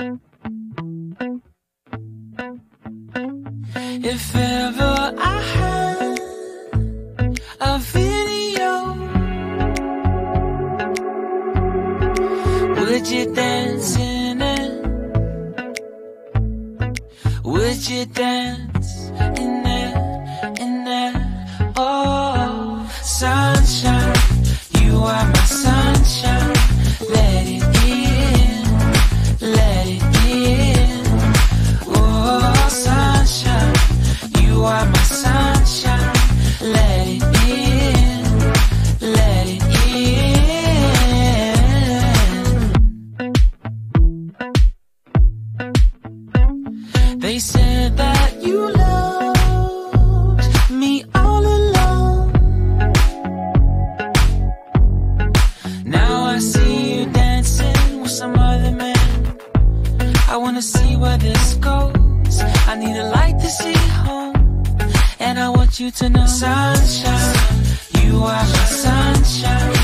If ever I had a video, would you dance in it? Would you dance in it, in it? Oh, sunshine, you are my sunshine. Let it in, let it in. Oh, sunshine, you are my sunshine. Let it in, let it in. They said that you loved me all alone. Now I see you dancing with some other man. I wanna see where this goes. I need a light to see home, and I want you to know, sunshine, you are my sunshine.